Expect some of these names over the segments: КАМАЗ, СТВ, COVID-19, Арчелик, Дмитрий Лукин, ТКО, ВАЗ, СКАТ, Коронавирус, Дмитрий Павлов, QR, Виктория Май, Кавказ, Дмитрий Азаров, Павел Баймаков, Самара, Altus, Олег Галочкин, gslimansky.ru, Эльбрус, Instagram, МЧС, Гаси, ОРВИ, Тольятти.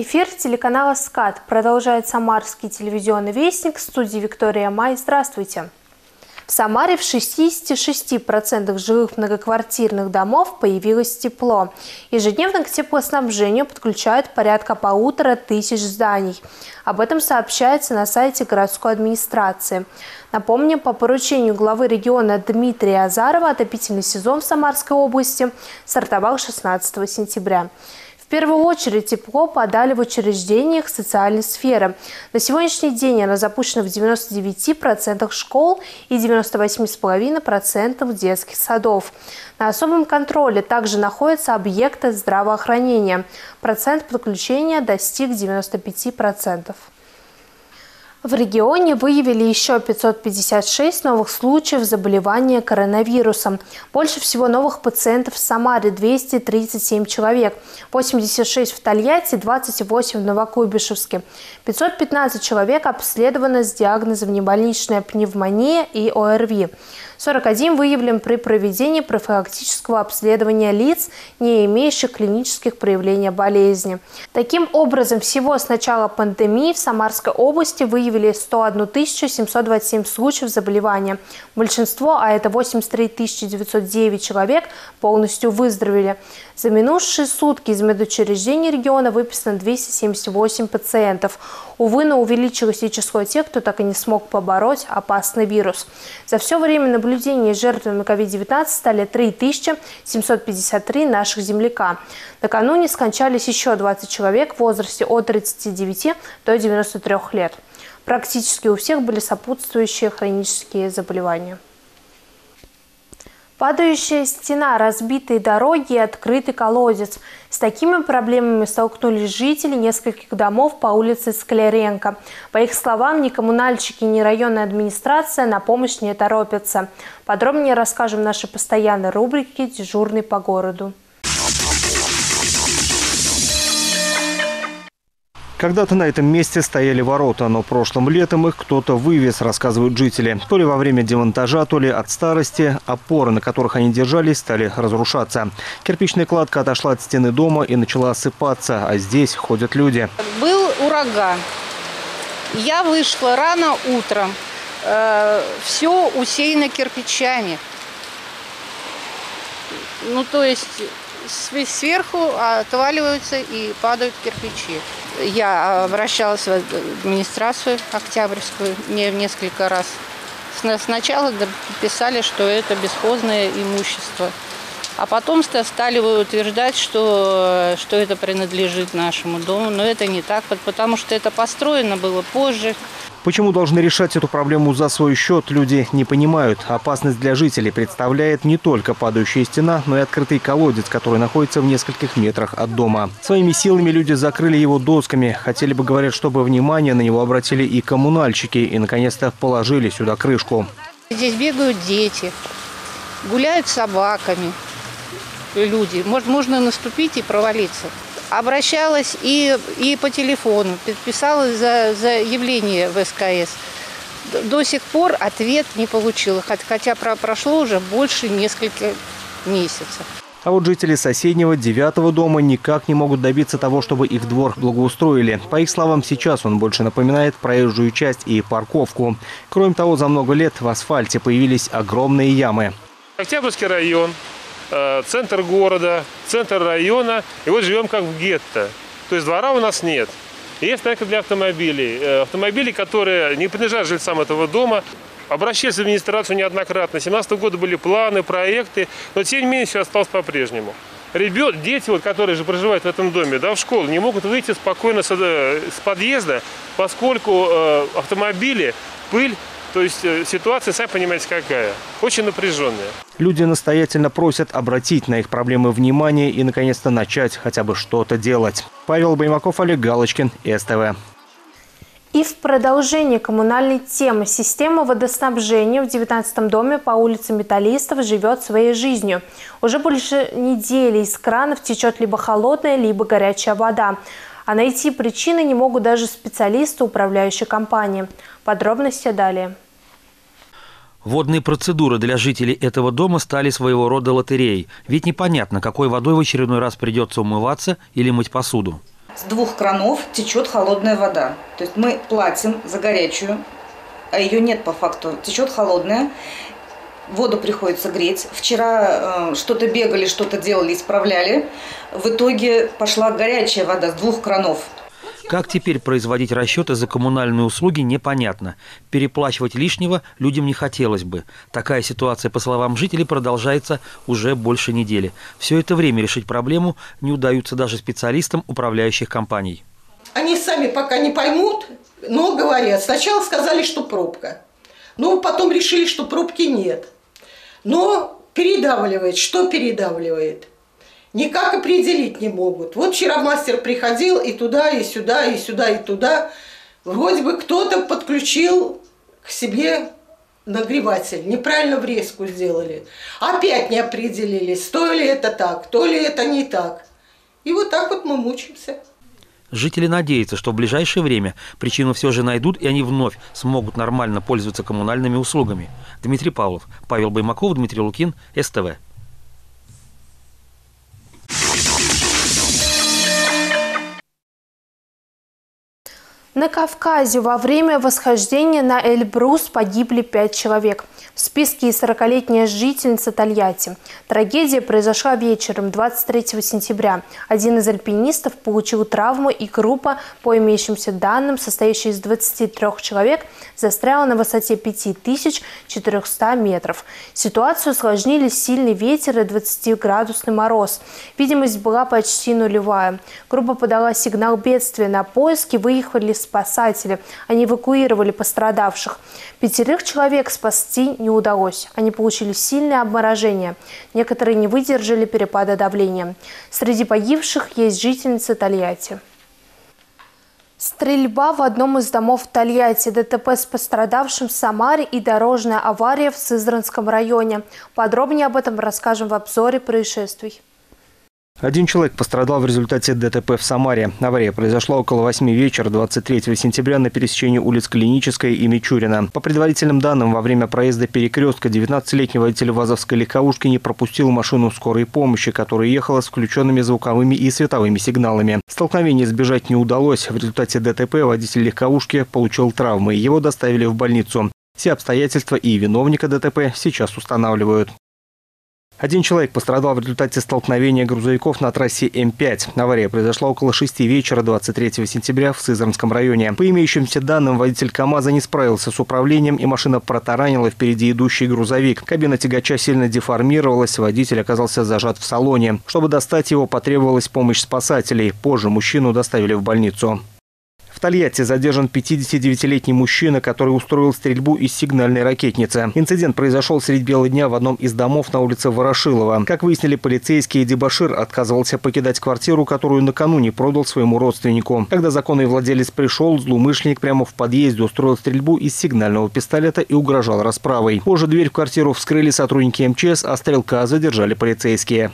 Эфир телеканала «СКАТ» продолжает самарский телевизионный вестник, в студии Виктория Май. Здравствуйте! В Самаре в 66% жилых многоквартирных домов появилось тепло. Ежедневно к теплоснабжению подключают порядка 1500 зданий. Об этом сообщается на сайте городской администрации. Напомним, по поручению главы региона Дмитрия Азарова отопительный сезон в Самарской области стартовал 16 сентября. В первую очередь тепло подали в учреждениях социальной сферы. На сегодняшний день оно запущено в 99% школ и 98,5% детских садов. На особом контроле также находятся объекты здравоохранения. Процент подключения достиг 95%. В регионе выявили еще 556 новых случаев заболевания коронавирусом. Больше всего новых пациентов в Самаре – 237 человек, 86 в Тольятти, 28 в Новокуйбышевске. 515 человек обследовано с диагнозом «небольничная пневмония» и ОРВИ. 41 выявлен при проведении профилактического обследования лиц, не имеющих клинических проявлений болезни. Таким образом, всего с начала пандемии в Самарской области выявили 101 727 случаев заболевания. Большинство, а это 83 909 человек, полностью выздоровели. За минувшие сутки из медучреждений региона выписано 278 пациентов. Увы, но увеличилось и число тех, кто так и не смог побороть опасный вирус. За все время наблюдения жертвами COVID-19 стали 3753 наших земляка. Накануне скончались еще 20 человек в возрасте от 39 до 93 лет. Практически у всех были сопутствующие хронические заболевания. Падающая стена, разбитые дороги и открытый колодец. С такими проблемами столкнулись жители нескольких домов по улице Скляренко. По их словам, ни коммунальщики, ни районная администрация на помощь не торопятся. Подробнее расскажем в нашей постоянной рубрике «Дежурный по городу». Когда-то на этом месте стояли ворота, но прошлым летом их кто-то вывез, рассказывают жители. То ли во время демонтажа, то ли от старости опоры, на которых они держались, стали разрушаться. Кирпичная кладка отошла от стены дома и начала осыпаться, а здесь ходят люди. Был ураган. Я вышла рано утром. Все усеяно кирпичами. Ну, то есть сверху отваливаются и падают кирпичи. Я обращалась в администрацию Октябрьскую не в несколько раз. Сначала писали, что это бесхозное имущество. А потом стали утверждать, что это принадлежит нашему дому. Но это не так, потому что это построено было позже. Почему должны решать эту проблему за свой счет, люди не понимают. Опасность для жителей представляет не только падающая стена, но и открытый колодец, который находится в нескольких метрах от дома. Своими силами люди закрыли его досками. Хотели бы, говорят, чтобы внимание на него обратили и коммунальщики, и, наконец-то, положили сюда крышку. Здесь бегают дети, гуляют с собаками люди. Можно наступить и провалиться. Обращалась и по телефону, писала за явление в СКС. До сих пор ответ не получила, хотя прошло уже больше нескольких месяцев. А вот жители соседнего 9-го дома никак не могут добиться того, чтобы их двор благоустроили. По их словам, сейчас он больше напоминает проезжую часть и парковку. Кроме того, за много лет в асфальте появились огромные ямы. Октябрьский район. Центр города, центр района, и вот живем как в гетто. То есть двора у нас нет. Есть только для автомобилей. Автомобили, которые не принадлежат жильцам этого дома, обращались в администрацию неоднократно. С 2017 года были планы, проекты, но тем не менее все осталось по-прежнему. Дети, которые же проживают в этом доме, в школу, не могут выйти спокойно с подъезда, поскольку автомобили, пыль. То есть ситуация, сами понимаете, какая. Очень напряженная. Люди настоятельно просят обратить на их проблемы внимание и, наконец-то, начать хотя бы что-то делать. Павел Баймаков, Олег Галочкин, СТВ. И в продолжение коммунальной темы. Система водоснабжения в 19-м доме по улице Металлистов живет своей жизнью. Уже больше недели из кранов течет либо холодная, либо горячая вода. А найти причины не могут даже специалисты управляющей компании. Подробности далее. Водные процедуры для жителей этого дома стали своего рода лотереей. Ведь непонятно, какой водой в очередной раз придется умываться или мыть посуду. с двух кранов течет холодная вода. То есть мы платим за горячую, а ее нет по факту. Течет холодная, воду приходится греть. Вчера что-то бегали, что-то делали, исправляли. В итоге пошла горячая вода с двух кранов. Как теперь производить расчеты за коммунальные услуги, непонятно. Переплачивать лишнего людям не хотелось бы. Такая ситуация, по словам жителей, продолжается уже больше недели. Все это время решить проблему не удается даже специалистам управляющих компаний. Они сами пока не поймут, но говорят. Сначала сказали, что пробка. Но потом решили, что пробки нет. Но передавливает. Что передавливает? Никак определить не могут. Вот вчера мастер приходил и туда, и сюда, и сюда, и туда. Вроде бы кто-то подключил к себе нагреватель. Неправильно врезку сделали. Опять не определились, то ли это так, то ли это не так. И вот так вот мы мучимся. Жители надеются, что в ближайшее время причину все же найдут, и они вновь смогут нормально пользоваться коммунальными услугами. Дмитрий Павлов, Павел Баймаков, Дмитрий Лукин, СТВ. На Кавказе во время восхождения на Эльбрус погибли 5 человек. В списке и 40-летняя жительница Тольятти. Трагедия произошла вечером 23 сентября. Один из альпинистов получил травму, и группа, по имеющимся данным, состоящая из 23 человек, застряла на высоте 5400 метров. Ситуацию усложнили сильный ветер и 20-градусный мороз. Видимость была почти нулевая. Группа подала сигнал бедствия. На поиски выехали спасатели. Они эвакуировали пострадавших. 5 человек спасти не удалось. Они получили сильное обморожение. Некоторые не выдержали перепада давления. Среди погибших есть жительница Тольятти. Стрельба в одном из домов Тольятти, ДТП с пострадавшим в Самаре и дорожная авария в Сызранском районе. Подробнее об этом расскажем в обзоре происшествий. Один человек пострадал в результате ДТП в Самаре. Авария произошла около 8 вечера 23 сентября на пересечении улиц Клиническая и Мичурина. По предварительным данным, во время проезда перекрестка 19-летний водитель вазовской легковушки не пропустил машину скорой помощи, которая ехала с включенными звуковыми и световыми сигналами. Столкновение избежать не удалось. В результате ДТП водитель легковушки получил травмы. Его доставили в больницу. Все обстоятельства и виновника ДТП сейчас устанавливают. Один человек пострадал в результате столкновения грузовиков на трассе М5. Авария произошла около 6 вечера 23 сентября в Сызранском районе. По имеющимся данным, водитель КАМАЗа не справился с управлением, и машина протаранила впереди идущий грузовик. Кабина тягача сильно деформировалась, водитель оказался зажат в салоне. Чтобы достать его, потребовалась помощь спасателей. Позже мужчину доставили в больницу. В Тольятти задержан 59-летний мужчина, который устроил стрельбу из сигнальной ракетницы. Инцидент произошел средь бела дня в одном из домов на улице Ворошилова. Как выяснили полицейские, дебошир отказывался покидать квартиру, которую накануне продал своему родственнику. Когда законный владелец пришел, злоумышленник прямо в подъезде устроил стрельбу из сигнального пистолета и угрожал расправой. Позже дверь в квартиру вскрыли сотрудники МЧС, а стрелка задержали полицейские.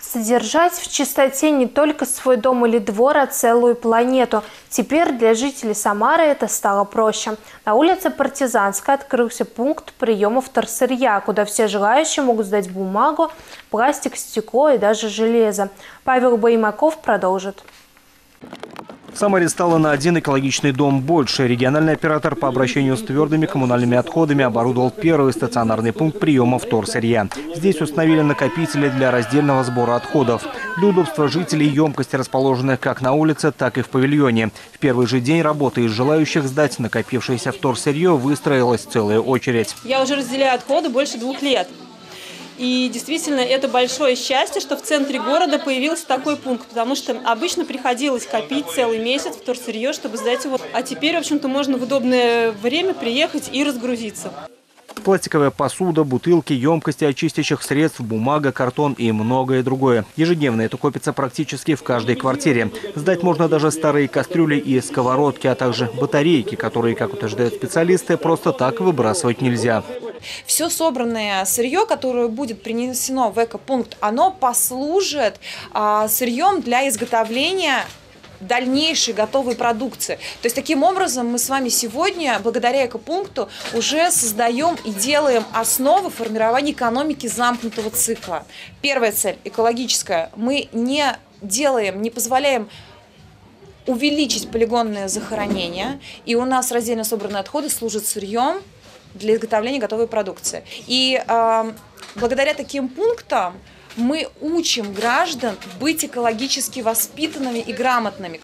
Содержать в чистоте не только свой дом или двор, а целую планету. Теперь для жителей Самары это стало проще. На улице Партизанской открылся пункт приема вторсырья, куда все желающие могут сдать бумагу, пластик, стекло и даже железо. Павел Баймаков продолжит. В Самаре стало на один экологичный дом больше. Региональный оператор по обращению с твердыми коммунальными отходами оборудовал первый стационарный пункт приема вторсырья. Здесь установили накопители для раздельного сбора отходов. Для удобства жителей емкости расположены как на улице, так и в павильоне. В первый же день работы из желающих сдать накопившееся вторсырье выстроилась целая очередь. Я уже разделяю отходы больше 2 лет. И действительно, это большое счастье, что в центре города появился такой пункт, потому что обычно приходилось копить целый месяц вторсырье, чтобы сдать его. А теперь, в общем-то, можно в удобное время приехать и разгрузиться. Пластиковая посуда, бутылки, емкости очистящих средств, бумага, картон и многое другое. Ежедневно это копится практически в каждой квартире. Сдать можно даже старые кастрюли и сковородки, а также батарейки, которые, как утверждают специалисты, просто так выбрасывать нельзя. Все собранное сырье, которое будет принесено в экопункт, оно послужит сырьем для изготовления дальнейшей готовой продукции. То есть таким образом мы с вами сегодня, благодаря экопункту, уже создаем и делаем основы формирования экономики замкнутого цикла. Первая цель – экологическая. Мы не позволяем увеличить полигонное захоронение, и у нас раздельно собранные отходы служат сырьем для изготовления готовой продукции. И благодаря таким пунктам мы учим граждан быть экологически воспитанными и грамотными.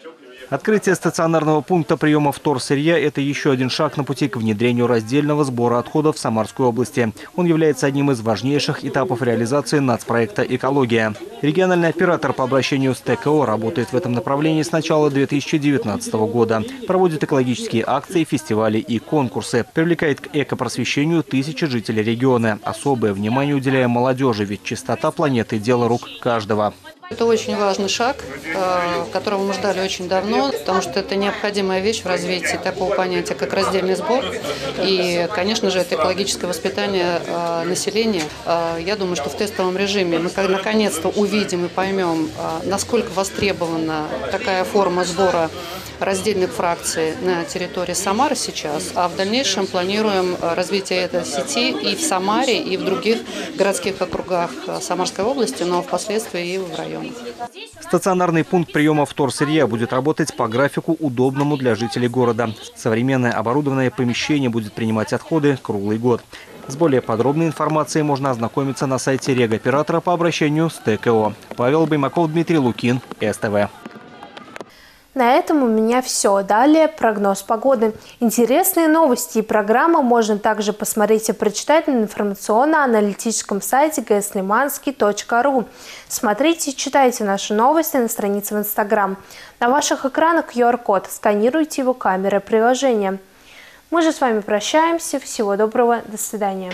Открытие стационарного пункта приема вторсырья – это еще один шаг на пути к внедрению раздельного сбора отходов в Самарской области. Он является одним из важнейших этапов реализации нацпроекта «Экология». Региональный оператор по обращению с ТКО работает в этом направлении с начала 2019 года. Проводит экологические акции, фестивали и конкурсы. Привлекает к экопросвещению тысячи жителей региона. Особое внимание уделяя молодежи, ведь чистота планеты – дело рук каждого. Это очень важный шаг, которого мы ждали очень давно, потому что это необходимая вещь в развитии такого понятия, как раздельный сбор. И, конечно же, это экологическое воспитание населения. Я думаю, что в тестовом режиме мы наконец-то увидим и поймем, насколько востребована такая форма сбора раздельных фракций на территории Самары сейчас, а в дальнейшем планируем развитие этой сети и в Самаре, и в других городских округах Самарской области, но впоследствии и в районах. Стационарный пункт приема вторсырья будет работать по графику, удобному для жителей города. Современное оборудованное помещение будет принимать отходы круглый год. С более подробной информацией можно ознакомиться на сайте регоператора по обращению с ТКО. Павел Баймаков, Дмитрий Лукин, СТВ. На этом у меня все. Далее прогноз погоды. Интересные новости и программы можно также посмотреть и прочитать на информационно-аналитическом сайте gslimansky.ru. Смотрите и читайте наши новости на странице в Instagram. На ваших экранах QR-код. Сканируйте его камерой приложения. Мы же с вами прощаемся. Всего доброго. До свидания.